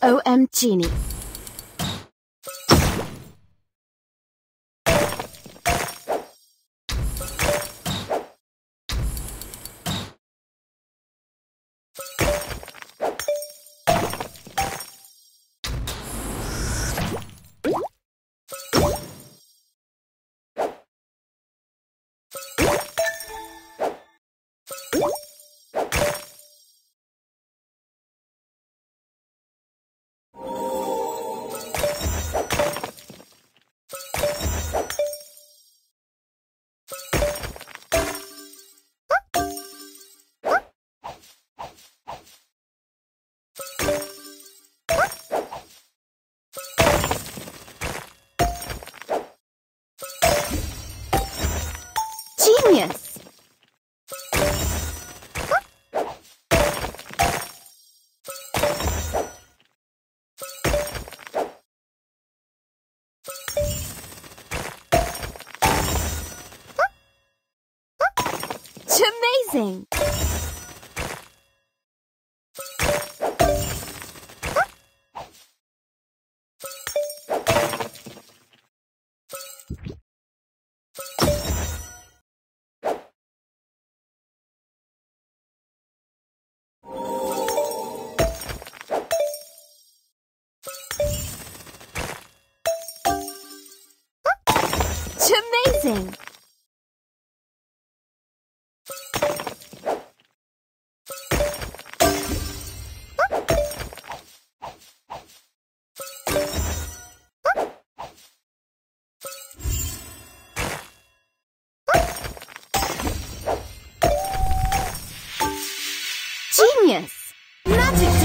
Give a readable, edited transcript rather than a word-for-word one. OM Genie. Genius! Amazing! Amazing! Genius! Magic!